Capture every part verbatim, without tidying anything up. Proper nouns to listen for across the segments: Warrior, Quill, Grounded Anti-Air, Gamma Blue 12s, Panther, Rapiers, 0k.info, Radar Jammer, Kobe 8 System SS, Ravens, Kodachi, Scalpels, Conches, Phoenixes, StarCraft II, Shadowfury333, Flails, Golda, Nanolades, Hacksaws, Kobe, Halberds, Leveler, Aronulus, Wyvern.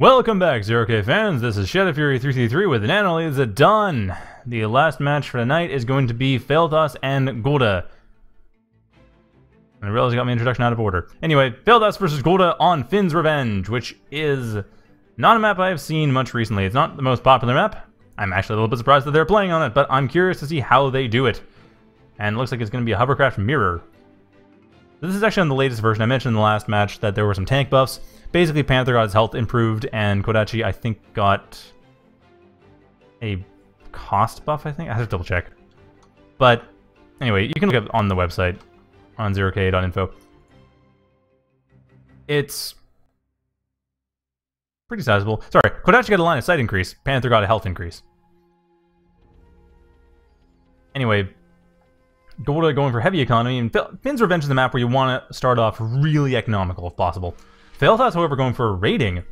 Welcome back, zero K fans. This is Shadow Fury three three three with Nanolades done. The last match for the night is going to be Fealthas and Golda. I realize I got my introduction out of order. Anyway, Fealthas versus Golda on Finn's Revenge, which is not a map I have seen much recently. It's not the most popular map. I'm actually a little bit surprised that they're playing on it, but I'm curious to see how they do it. And it looks like it's going to be a Hovercraft mirror. This is actually on the latest version. I mentioned in the last match that there were some tank buffs. Basically, Panther got his health improved, and Kodachi, I think, got a cost buff, I think? I have to double check. But, anyway, you can look up on the website, on zero k dot info. It's pretty sizable. Sorry, Kodachi got a line of sight increase, Panther got a health increase. Anyway, Golda going for heavy economy, and Finn's Revenge is the map where you want to start off really economical, if possible. Fealthas, however, going for a raiding. A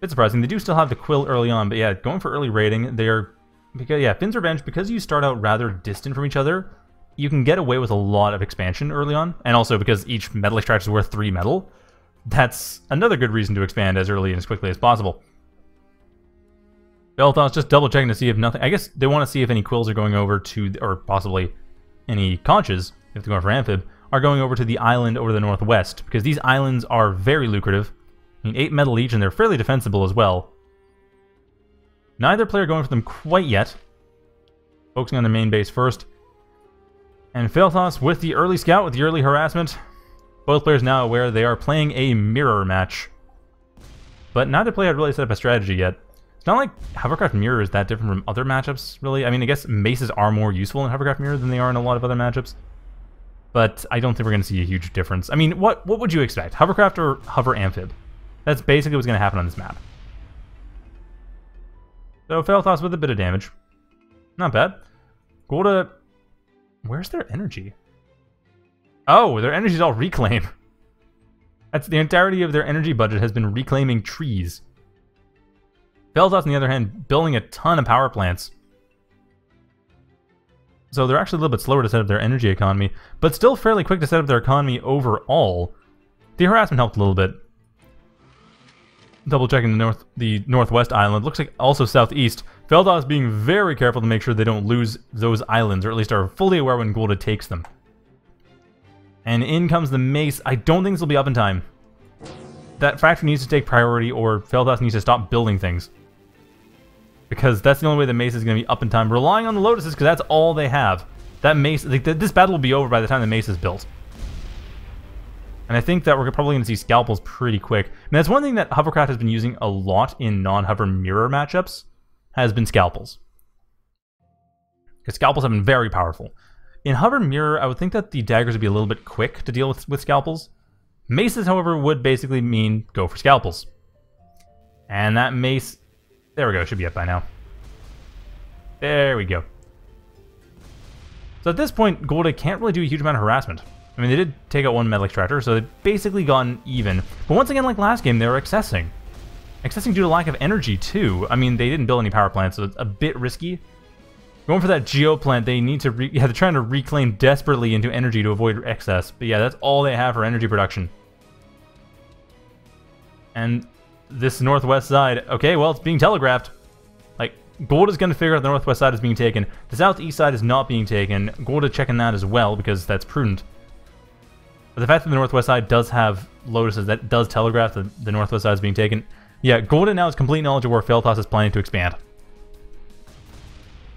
bit surprising. They do still have the Quill early on, but yeah, going for early raiding. They're because yeah, Finn's Revenge, because you start out rather distant from each other, you can get away with a lot of expansion early on, and also because each metal extract is worth three metal, that's another good reason to expand as early and as quickly as possible. Fealthas just double checking to see if nothing. I guess they want to see if any Quills are going over to, or possibly any Conches if they're going for Amphib. Are going over to the island over the northwest, because these islands are very lucrative. I mean, eight metal each, and they're fairly defensible as well. Neither player going for them quite yet. Focusing on the main base first. And Fealthas with the early scout, with the early harassment. Both players now aware they are playing a mirror match. But neither player had really set up a strategy yet. It's not like Hovercraft Mirror is that different from other matchups, really. I mean, I guess Maces are more useful in Hovercraft Mirror than they are in a lot of other matchups. But I don't think we're going to see a huge difference. I mean, what what would you expect? Hovercraft or Hover Amphib? That's basically what's going to happen on this map. So, Fealthas with a bit of damage. Not bad. Golda... Where's their energy? Oh, their energy's all reclaim. That's the entirety of their energy budget has been reclaiming trees. Fealthas, on the other hand, building a ton of power plants. So they're actually a little bit slower to set up their energy economy, but still fairly quick to set up their economy overall. The harassment helped a little bit. Double checking the north, the northwest island. Looks like also southeast. Fealthas being very careful to make sure they don't lose those islands, or at least are fully aware when Golda takes them. And in comes the Mace. I don't think this will be up in time. That factory needs to take priority, or Fealthas needs to stop building things. Because that's the only way the Mace is going to be up in time. Relying on the Lotuses, because that's all they have. That Mace, like, th this battle will be over by the time the Mace is built. And I think that we're probably going to see Scalpels pretty quick. And that's one thing that Hovercraft has been using a lot in non-Hover Mirror matchups, has been Scalpels. Because Scalpels have been very powerful. In Hover Mirror, I would think that the Daggers would be a little bit quick to deal with, with Scalpels. Maces, however, would basically mean go for Scalpels. And that Mace... There we go, should be up by now. There we go. So at this point, Golda can't really do a huge amount of harassment. I mean, they did take out one metal extractor, so they've basically gotten even. But once again, like last game, they were accessing. Accessing due to lack of energy, too. I mean, they didn't build any power plants, so it's a bit risky. Going for that geo plant, they need to re yeah, they're trying to reclaim desperately into energy to avoid excess. But yeah, that's all they have for energy production. And... this northwest side, okay, well, it's being telegraphed. Like, Golda's going to figure out the northwest side is being taken. The southeast side is not being taken. Golda checking that as well, because that's prudent. But the fact that the northwest side does have Lotuses, that does telegraph that the northwest side is being taken. Yeah, Golda now has complete knowledge of where Fealthas is planning to expand.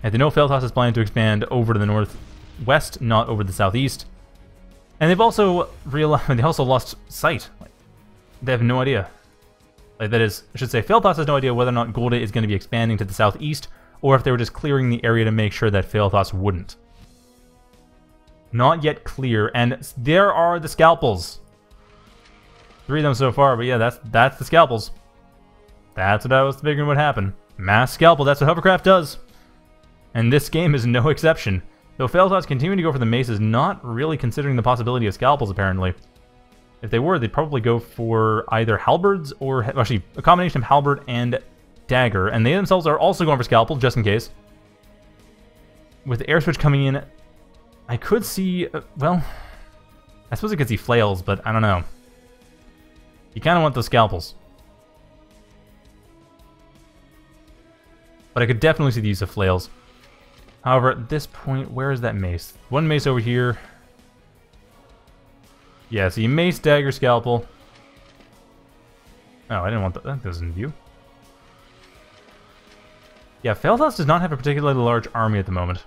And they know Fealthas is planning to expand over to the northwest, not over the southeast. And they've also realized, they also lost sight. Like, they have no idea. Like that is, I should say, Fealthas has no idea whether or not Golda is going to be expanding to the southeast, or if they were just clearing the area to make sure that Fealthas wouldn't. Not yet clear, and there are the Scalpels. Three of them so far, but yeah, that's that's the Scalpels. That's what I was figuring would happen. Mass Scalpel, that's what Hovercraft does. And this game is no exception. Though Fealthas continuing to go for the Maces, not really considering the possibility of Scalpels, apparently. If they were, they'd probably go for either Halberds or... Actually, a combination of Halberd and Dagger. And they themselves are also going for Scalpel, just in case. With the air switch coming in, I could see... Uh, well, I suppose I could see Flails, but I don't know. You kind of want those Scalpels. But I could definitely see the use of flails. However, at this point, where is that mace? One mace over here. Yeah, so you mace, dagger, scalpel. Oh, I didn't want that. That goes in view. Yeah, Fealthas does not have a particularly large army at the moment.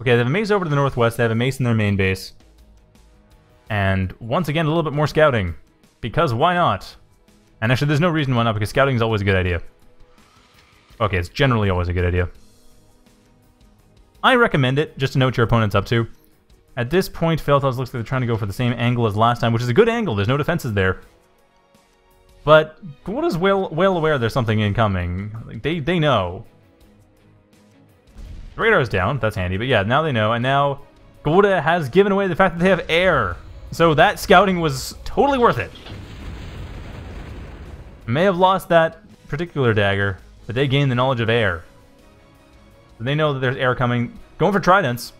Okay, they have a mace over to the northwest. They have a mace in their main base. And once again, a little bit more scouting. Because why not? And actually, there's no reason why not, because scouting is always a good idea. Okay, it's generally always a good idea. I recommend it, just to know what your opponent's up to. At this point, Fealthas looks like they're trying to go for the same angle as last time, which is a good angle. There's no defenses there. But what is well, well aware there's something incoming. Like they, they know. The radar is down. That's handy. But yeah, now they know. And now Golda has given away the fact that they have air. So that scouting was totally worth it. May have lost that particular dagger, but they gained the knowledge of air. So they know that there's air coming. Going for tridents.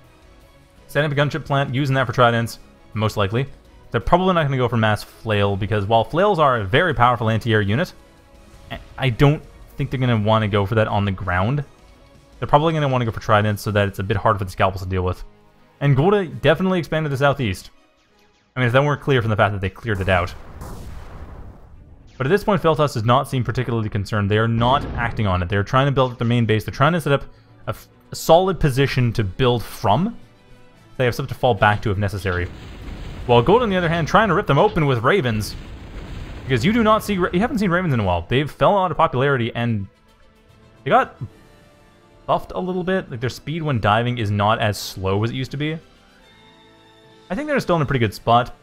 Setting up a gunship plant, using that for tridents, most likely. They're probably not going to go for mass flail, because while flails are a very powerful anti-air unit, I don't think they're going to want to go for that on the ground. They're probably going to want to go for tridents so that it's a bit hard for the scalpels to deal with. And Golda definitely expanded the southeast. I mean, if that weren't clear from the fact that they cleared it out. But at this point, Fealthas does not seem particularly concerned. They are not acting on it. They're trying to build up their main base. They're trying to set up a, f a solid position to build from. They have something to fall back to if necessary. While Golda, on the other hand, trying to rip them open with Ravens. Because you do not see... You haven't seen Ravens in a while. They've fell out of popularity and... They got buffed a little bit. Like, their speed when diving is not as slow as it used to be. I think they're still in a pretty good spot.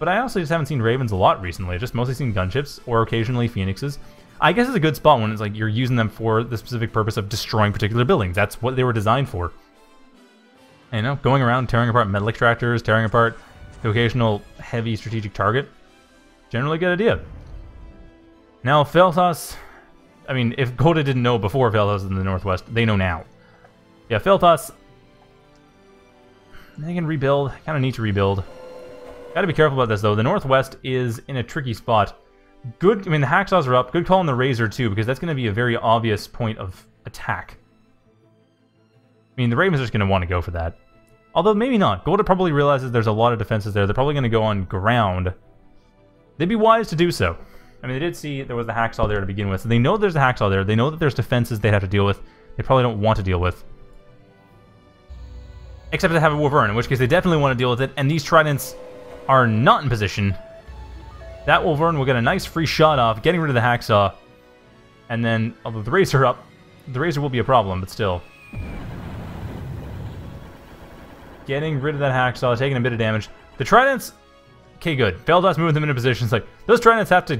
But I also just haven't seen Ravens a lot recently. I've just mostly seen gunships or occasionally Phoenixes. I guess it's a good spot when it's like you're using them for the specific purpose of destroying particular buildings. That's what they were designed for. You know, going around tearing apart metal extractors, tearing apart the occasional heavy strategic target. Generally a good idea. Now, Fealthas... I mean, if Golda didn't know before Fealthas in the northwest, they know now. Yeah, Fealthas... They can rebuild. Kind of need to rebuild. Gotta be careful about this, though. The northwest is in a tricky spot. Good... I mean, the hacksaws are up. Good call on the razor, too, because that's going to be a very obvious point of attack. I mean, the Ravens are just going to want to go for that. Although, maybe not. Golda probably realizes there's a lot of defenses there. They're probably going to go on ground. They'd be wise to do so. I mean, they did see there was the hacksaw there to begin with. So they know there's a hacksaw there. They know that there's defenses they have to deal with. They probably don't want to deal with. Except they have a Wyvern, in which case they definitely want to deal with it. And these Tridents are not in position. That Wyvern will get a nice free shot off, getting rid of the hacksaw. And then, although the Razor up, the Razor will be a problem, but still. Getting rid of that hacksaw, taking a bit of damage. The Tridents... Okay, good. Fealthas moving them into position. It's like, those Tridents have to...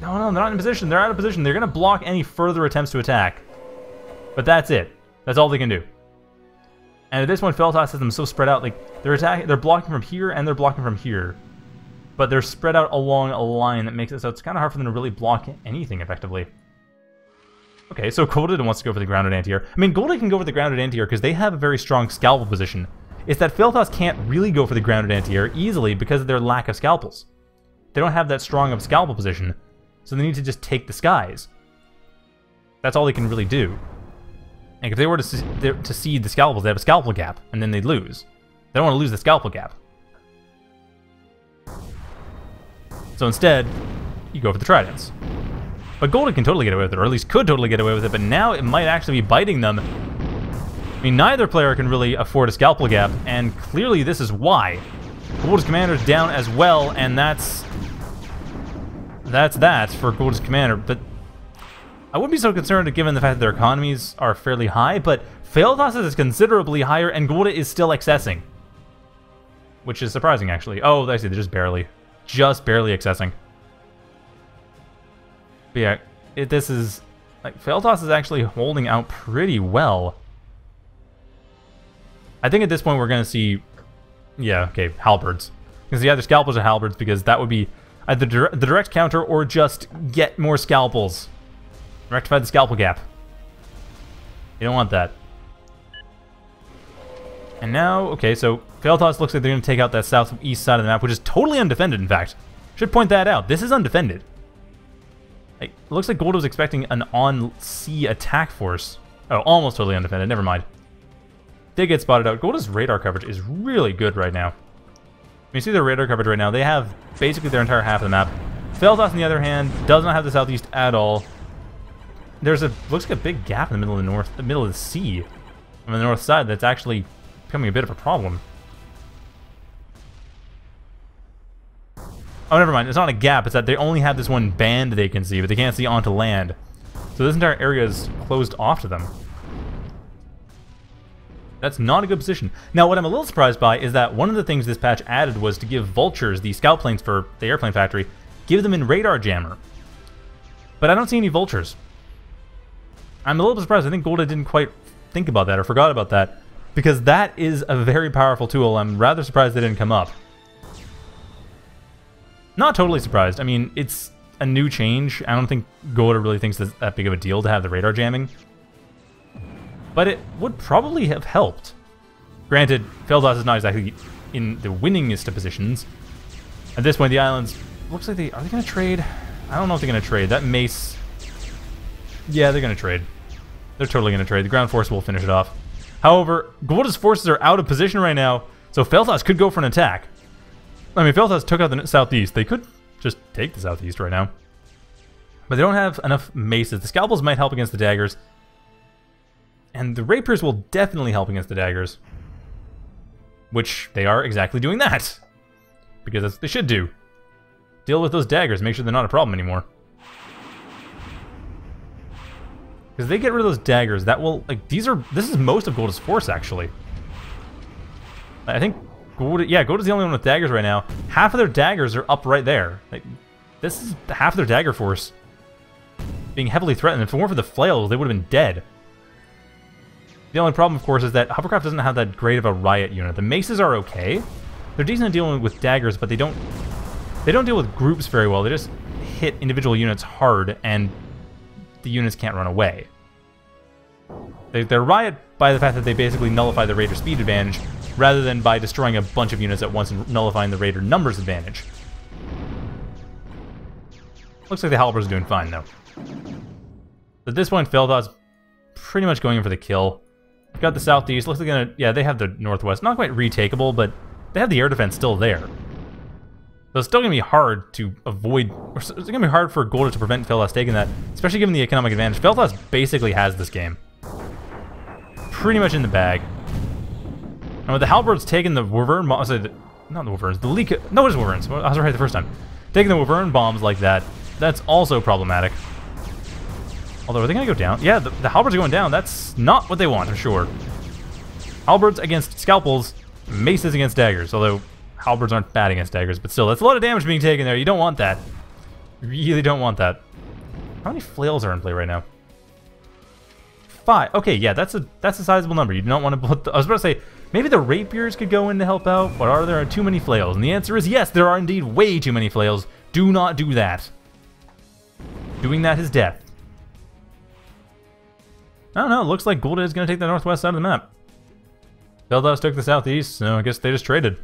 No, no, they're not in position. They're out of position. They're going to block any further attempts to attack. But that's it. That's all they can do. And at this point, Fealthas has them so spread out. Like, they're attacking... They're blocking from here, and they're blocking from here. But they're spread out along a line that makes it so it's kind of hard for them to really block anything effectively. Okay, so Golda wants to go for the grounded anti-air. I mean, Golda can go for the grounded anti-air because they have a very strong scalpel position. It's that Fealthas can't really go for the grounded anti-air easily because of their lack of scalpels. They don't have that strong of a scalpel position, so they need to just take the skies. That's all they can really do. Like, if they were to, to seed the scalpels, they have a scalpel gap, and then they'd lose. They don't want to lose the scalpel gap. So instead, you go for the tridents. But Golda can totally get away with it, or at least could totally get away with it, but now it might actually be biting them. I mean, neither player can really afford a scalpel gap, and clearly this is why. Golda's commander's down as well, and that's... That's that for Golda's commander, but... I wouldn't be so concerned given the fact that their economies are fairly high, but Fealthas is considerably higher, and Golda is still accessing. Which is surprising, actually. Oh, I see, they're just barely. Just barely accessing. But yeah, it, this is... Like, Fealthas is actually holding out pretty well. I think at this point we're going to see, yeah, okay, halberds. Because either scalpels or halberds, because that would be either dire the direct counter or just get more scalpels. Rectify the scalpel gap. You don't want that. And now, okay, so Fealthas looks like they're going to take out that southeast side of the map, which is totally undefended, in fact. Should point that out. This is undefended. Like, it looks like Golda was expecting an on-sea attack force. Oh, almost totally undefended. Never mind. They get spotted out. Golda's radar coverage is really good right now. When you see their radar coverage right now, they have basically their entire half of the map. Fealthas, on the other hand, does not have the southeast at all. There's a looks like a big gap in the middle of the north, the middle of the sea, on the north side. That's actually becoming a bit of a problem. Oh, never mind. It's not a gap. It's that they only have this one band they can see, but they can't see onto land. So this entire area is closed off to them. That's not a good position. Now, what I'm a little surprised by is that one of the things this patch added was to give Vultures, the scout planes for the airplane factory, give them in Radar Jammer. But I don't see any Vultures. I'm a little surprised. I think Golda didn't quite think about that or forgot about that, because that is a very powerful tool. I'm rather surprised they didn't come up. Not totally surprised. I mean, it's a new change. I don't think Golda really thinks that's that big of a deal to have the radar jamming. But it would probably have helped. Granted, Fealthas is not exactly in the winningest of positions. At this point, the islands... Looks like they... Are they going to trade? I don't know if they're going to trade. That mace... Yeah, they're going to trade. They're totally going to trade. The ground force will finish it off. However, Golda's forces are out of position right now, so Fealthas could go for an attack. I mean, Fealthas took out the southeast. They could just take the southeast right now. But they don't have enough maces. The Scalpels might help against the Daggers. And the Rapiers will definitely help against the Daggers. Which, they are exactly doing that. Because that's what they should do. Deal with those Daggers. Make sure they're not a problem anymore. Because if they get rid of those Daggers, that will... like these are. This is most of Golda's force, actually. I think... Golda, yeah, Golda's the only one with daggers right now. Half of their daggers are up right there. Like, this is half of their dagger force being heavily threatened. If it weren't for the flails, they would have been dead. The only problem, of course, is that Hovercraft doesn't have that great of a riot unit. The maces are okay. They're decent at dealing with daggers, but they don't they don't deal with groups very well. They just hit individual units hard, and the units can't run away. They, they're riot by the fact that they basically nullify the raider speed advantage, rather than by destroying a bunch of units at once and nullifying the raider numbers advantage. Looks like the Halberds are doing fine, though. At this point, Fealthas pretty much going in for the kill. Got the southeast. Looks like they're gonna... Yeah, they have the northwest. Not quite retakeable, but they have the air defense still there. So it's still going to be hard to avoid... It's going to be hard for Golda to prevent Fealthas taking that, especially given the economic advantage. Fealthas basically has this game. Pretty much in the bag. And with the Halberds taking the Wyvern bombs, not the Wyverns, the leak. No, it was Wyverns. I was right the first time. Taking the Wyvern bombs like that, that's also problematic. Although, are they going to go down? Yeah, the, the Halberds are going down. That's not what they want, for sure. Halberds against Scalpels, Maces against Daggers. Although, Halberds aren't bad against Daggers, but still, that's a lot of damage being taken there. You don't want that. You really don't want that. How many Flails are in play right now? Five. Okay, yeah, that's a that's a sizable number. You do not want to put... The, I was about to say... Maybe the Rapiers could go in to help out, but are there too many flails? And the answer is yes, there are indeed way too many flails. Do not do that. Doing that is death. I don't know, it looks like Golda is going to take the northwest side of the map. Fealthas took the southeast, so I guess they just traded.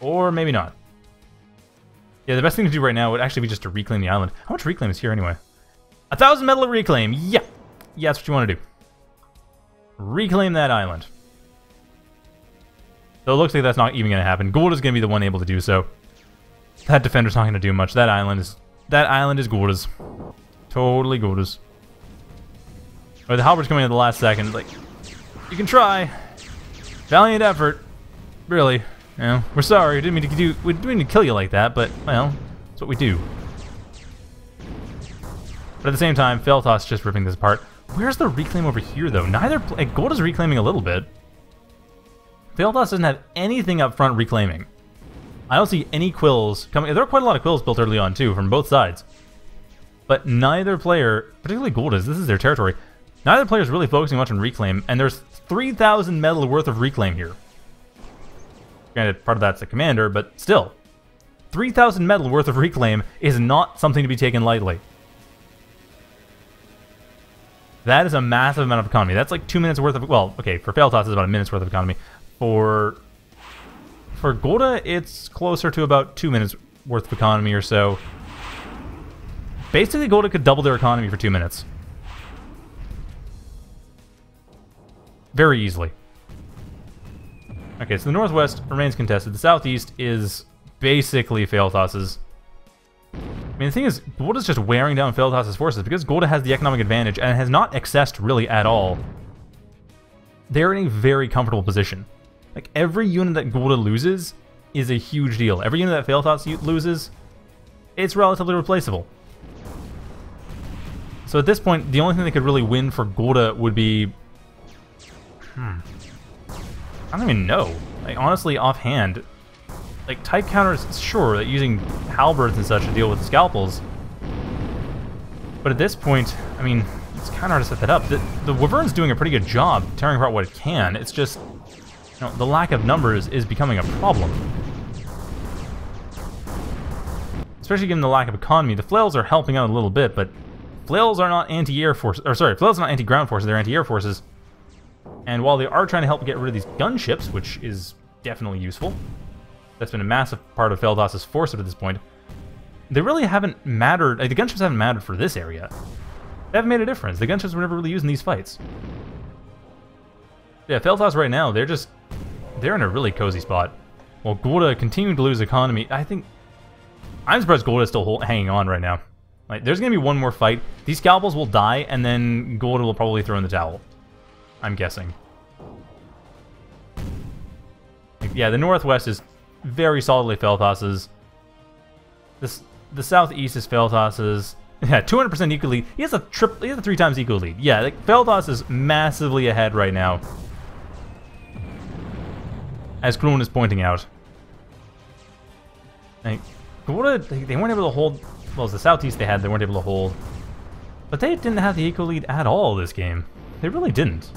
Or maybe not. Yeah, the best thing to do right now would actually be just to reclaim the island. How much reclaim is here anyway? A thousand metal at reclaim, yeah! Yeah, that's what you want to do. Reclaim that island. Though it looks like that's not even going to happen. Golda's going to be the one able to do so. That defender's not going to do much. That island is that island is Golda's. Totally Golda's. Or the Halberds coming at the last second. Like, you can try. Valiant effort. Really. You know, we're sorry. We didn't mean to do. We didn't mean to kill you like that. But well, that's what we do. But at the same time, Fealthas just ripping this apart. Where's the reclaim over here, though? Neither... Like, Golda's reclaiming a little bit. Fealthas doesn't have anything up front reclaiming. I don't see any quills coming... There are quite a lot of quills built early on, too, from both sides. But neither player... Particularly Golda's. This is their territory. Neither player is really focusing much on reclaim, and there's three thousand metal worth of reclaim here. Granted, part of that's the commander, but still. three thousand metal worth of reclaim is not something to be taken lightly. That is a massive amount of economy. That's like two minutes worth of... Well, okay, for Fealthas, it's about a minute's worth of economy. For for Golda, it's closer to about two minutes worth of economy or so. Basically, Golda could double their economy for two minutes. Very easily. Okay, so the northwest remains contested. The southeast is basically Fealthas's. I mean, the thing is, Golda's just wearing down Fealthas's forces because Golda has the economic advantage and has not accessed really at all. They're in a very comfortable position. Like, every unit that Golda loses is a huge deal. Every unit that Fealthas loses, it's relatively replaceable. So at this point, the only thing that could really win for Golda would be... Hmm. I don't even know. Like, honestly, offhand, like, type counters, sure, that using halberds and such to deal with the scalpels. But at this point, I mean, it's kind of hard to set that up. The, the Wyvern's doing a pretty good job tearing apart what it can. It's just, you know, the lack of numbers is becoming a problem. Especially given the lack of economy. The Flails are helping out a little bit, but Flails are not anti-air forces, or sorry, Flails are not anti-ground forces, they're anti-air forces. And while they are trying to help get rid of these gunships, which is definitely useful, that's been a massive part of Fealthas's force up to this point, they really haven't mattered, like, the gunships haven't mattered for this area. They haven't made a difference. The gunships were never really used in these fights. Yeah, Fealthas right now, they're just, they're in a really cozy spot. While Golda continuing to lose economy, I think, I'm surprised Golda is still hanging on right now. Like, there's going to be one more fight. These scalpels will die, and then Golda will probably throw in the towel. I'm guessing. Yeah, the northwest is very solidly Fealthas's. This, the southeast is Fealthas's. Yeah, two hundred percent equal lead. He has a triple, he has a three times equal lead. Yeah, like, Fealthas is massively ahead right now, as Krun is pointing out. Like, Golda, they weren't able to hold. Well, it was the southeast they had, they weren't able to hold. But they didn't have the equal lead at all this game. They really didn't.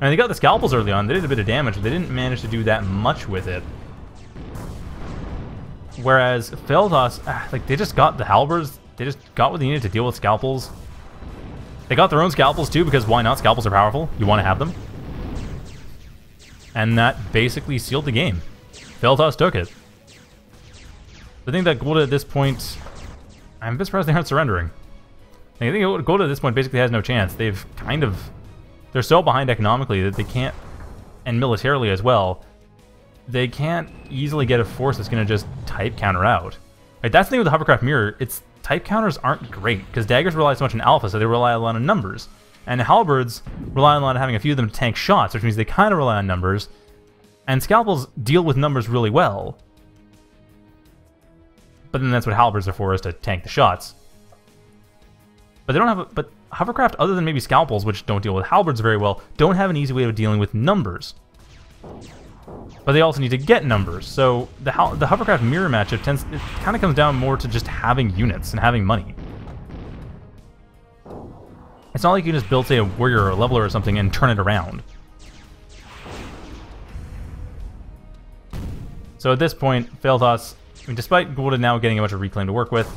And they got the scalpels early on. They did a bit of damage, but they didn't manage to do that much with it. Whereas Fealthas, like, they just got the halberds. They just got what they needed to deal with scalpels. They got their own scalpels too, because why not? Scalpels are powerful. You want to have them. And that basically sealed the game. Fealthas took it. I think that Golda at this point, I'm a bit surprised they aren't surrendering. I think Golda at this point basically has no chance. They've kind of... They're so behind economically that they can't... And militarily as well. They can't easily get a force that's going to just type counter out. Right, that's the thing with the Hovercraft Mirror. It's type counters aren't great, because Daggers rely so much on alpha, so they rely a lot on numbers. And Halberds rely a lot on having a few of them to tank shots, which means they kind of rely on numbers. And Scalpels deal with numbers really well. But then that's what Halberds are for, is to tank the shots. But they don't have, a, but Hovercraft, other than maybe Scalpels, which don't deal with Halberds very well, don't have an easy way of dealing with numbers. But they also need to get numbers, so the the Hovercraft Mirror matchup tends, it kind of comes down more to just having units and having money. It's not like you can just build, say, a warrior or a leveler or something and turn it around. So at this point, Fealthas, I mean, despite Golda now getting a bunch of reclaim to work with,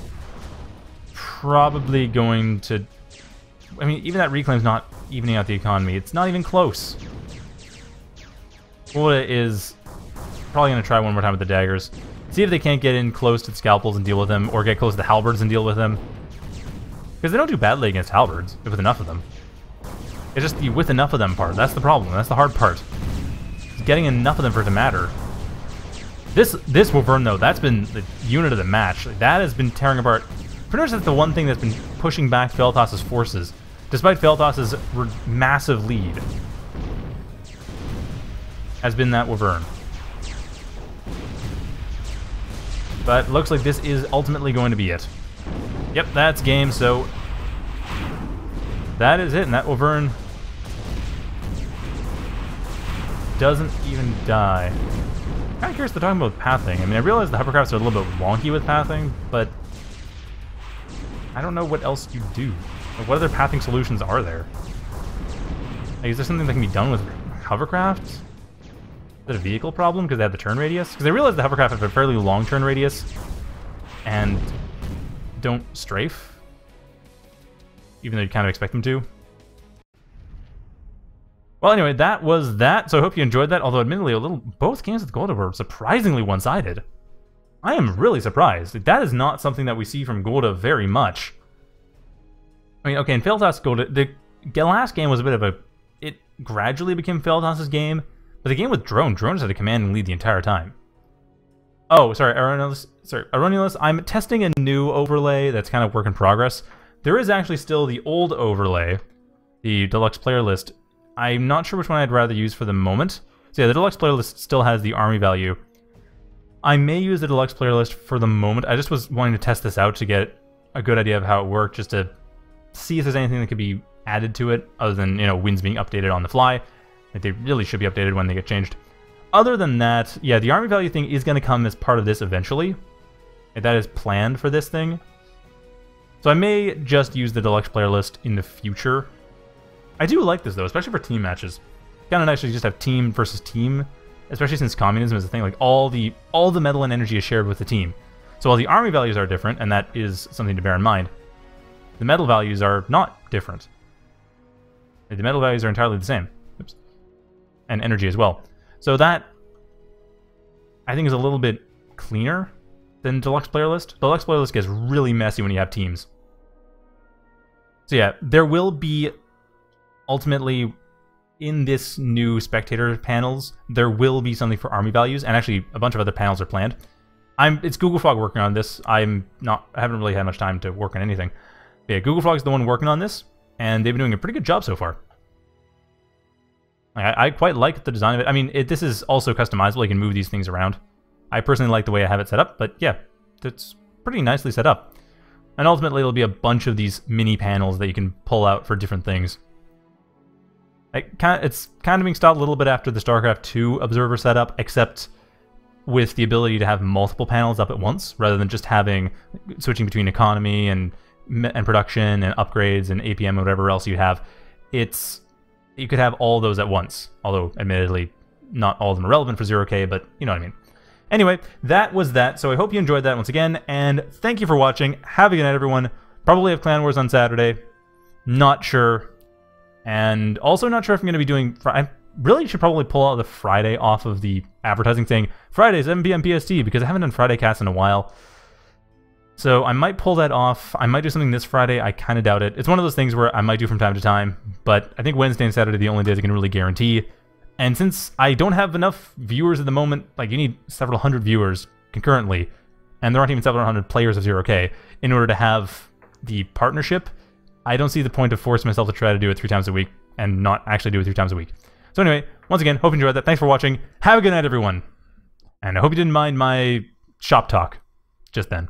probably going to... I mean, even that reclaim's not evening out the economy. It's not even close. Golda is probably going to try one more time with the daggers. See if they can't get in close to the scalpels and deal with them, or get close to the halberds and deal with them. Because they don't do badly against halberds, with enough of them. It's just the with enough of them part. That's the problem. That's the hard part. It's getting enough of them for it to matter. This, this Wyvern, though, that's been the unit of the match. That has been tearing apart... Pretty much that's the one thing that's been pushing back Fealthas's forces, despite Fealthas's massive lead, has been that Wyvern. But looks like this is ultimately going to be it. Yep, that's game, so that is it, and that Wyvern doesn't even die. I'm kind of curious they're talking about pathing. I mean, I realize the hovercrafts are a little bit wonky with pathing, but I don't know what else you do. Like, what other pathing solutions are there? Like, is there something that can be done with hovercraft? Is it a vehicle problem because they have the turn radius? Because I realize the hovercraft have a fairly long turn radius and don't strafe, even though you kind of expect them to. Well, anyway, that was that. So I hope you enjoyed that. Although, admittedly, a little both games with Golda were surprisingly one-sided. I am really surprised. That is not something that we see from Golda very much. I mean, okay, in Fealthas Golda, the last game was a bit of a... It gradually became Fealthas' game, but the game with Drone, Drone had a command and lead the entire time. Oh, sorry, Aronulus, sorry, Aronulus, I'm testing a new overlay that's kind of work in progress. There is actually still the old overlay, the Deluxe Player List. I'm not sure which one I'd rather use for the moment. So yeah, the Deluxe Player List still has the army value. I may use the Deluxe Player List for the moment. I just was wanting to test this out to get a good idea of how it worked, just to see if there's anything that could be added to it, other than, you know, wins being updated on the fly. Like, they really should be updated when they get changed. Other than that, yeah, the army value thing is going to come as part of this eventually. And that is planned for this thing. So I may just use the Deluxe Player List in the future. I do like this, though, especially for team matches. Kind of nice to just have team versus team, especially since communism is a thing. Like, all the all the metal and energy is shared with the team. So while the army values are different, and that is something to bear in mind, the metal values are not different. The metal values are entirely the same. Oops. And energy as well. So that, I think, is a little bit cleaner than Deluxe Player List. Deluxe Player List gets really messy when you have teams. So yeah, there will be, ultimately, in this new spectator panels, there will be something for army values, and actually a bunch of other panels are planned. I'm It's Google Fog working on this. I'm not, I haven't really had much time to work on anything. But yeah, Google Fog's the one working on this, and they've been doing a pretty good job so far. I, I quite like the design of it. I mean, it, this is also customizable. You can move these things around. I personally like the way I have it set up, but yeah, it's pretty nicely set up. And ultimately, there'll be a bunch of these mini panels that you can pull out for different things. It kind of, it's kind of being styled a little bit after the StarCraft two Observer setup, except with the ability to have multiple panels up at once, rather than just having switching between economy and and production and upgrades and A P M and whatever else you have. It's... You could have all those at once, although admittedly not all of them are relevant for zero K, but you know what I mean. Anyway, that was that, so I hope you enjoyed that once again, and thank you for watching. Have a good night, everyone. Probably have Clan Wars on Saturday. Not sure. And also not sure if I'm going to be doing... I really should probably pull out the Friday off of the advertising thing. Friday, seven P M P S T, because I haven't done Friday casts in a while. So I might pull that off. I might do something this Friday. I kind of doubt it. It's one of those things where I might do from time to time, but I think Wednesday and Saturday are the only days I can really guarantee. And since I don't have enough viewers at the moment, like, you need several hundred viewers concurrently, and there aren't even several hundred players of zero K, in order to have the partnership, I don't see the point of forcing myself to try to do it three times a week and not actually do it three times a week. So anyway, once again, hope you enjoyed that. Thanks for watching. Have a good night, everyone. And I hope you didn't mind my shop talk just then.